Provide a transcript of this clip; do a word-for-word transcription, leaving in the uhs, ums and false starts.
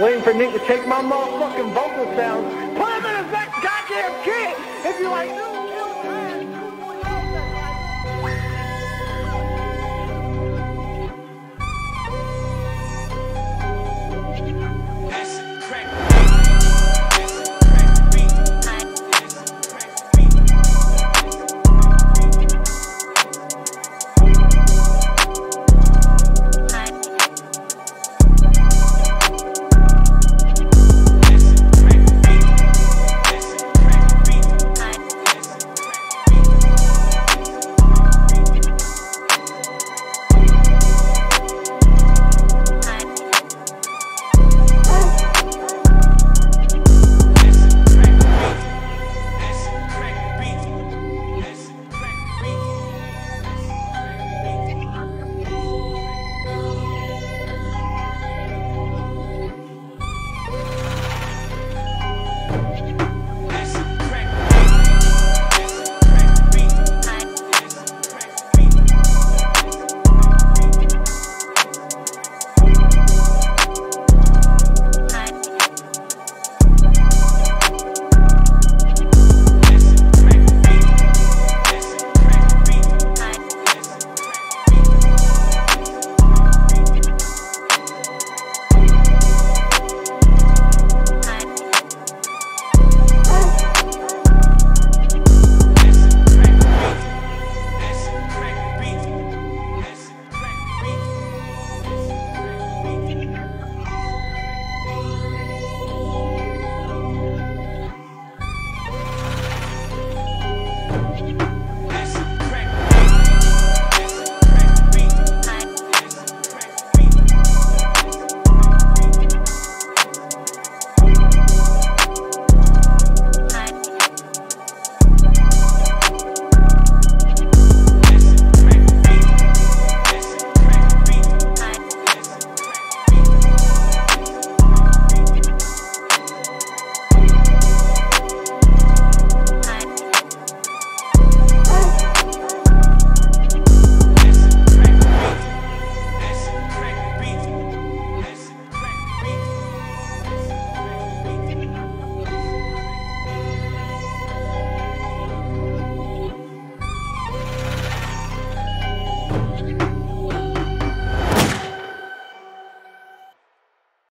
Waiting for Nick to take my motherfucking vocal sounds. Put him in his next goddamn kid if you like.